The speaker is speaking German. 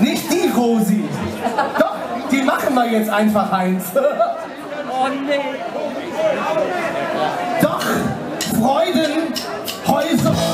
Nicht die Rosi. Doch, die machen wir jetzt einfach eins. Oh nee. Doch, Freuden, Häuser.